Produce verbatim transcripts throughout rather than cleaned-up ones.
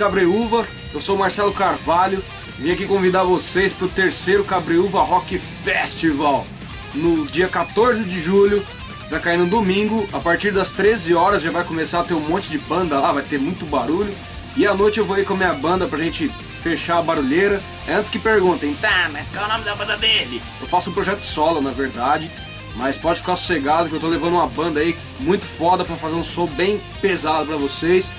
Cabreúva, eu sou o Marcelo Carvalho, vim aqui convidar vocês para o terceiro Cabreúva Rock Festival, no dia quatorze de julho, vai cair no domingo, a partir das treze horas já vai começar a ter um monte de banda lá, vai ter muito barulho, e à noite eu vou ir com a minha banda pra gente fechar a barulheira. Antes que perguntem, tá, mas qual é o nome da banda dele? Eu faço um projeto solo, na verdade, mas pode ficar sossegado que eu tô levando uma banda aí muito foda pra fazer um som bem pesado pra vocês.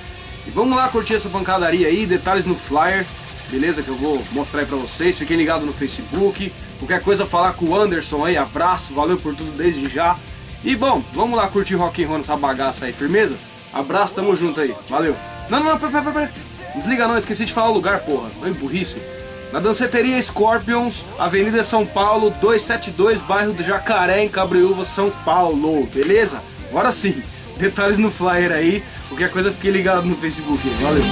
E vamos lá curtir essa pancadaria aí, detalhes no flyer, beleza? Que eu vou mostrar aí pra vocês, fiquem ligados no Facebook, qualquer coisa falar com o Anderson aí, abraço, valeu por tudo desde já. E bom, vamos lá curtir rock and roll nessa bagaça aí, firmeza? Abraço, tamo junto aí, valeu. Não, não, não, pera, pera, pera, não desliga não, esqueci de falar o lugar, porra, não é burrice. Na danceteria Scorpions, Avenida São Paulo, duzentos e setenta e dois, bairro do Jacaré, em Cabreúva, São Paulo, beleza? Agora sim, detalhes no flyer aí, qualquer coisa fique ligado no Facebook, valeu.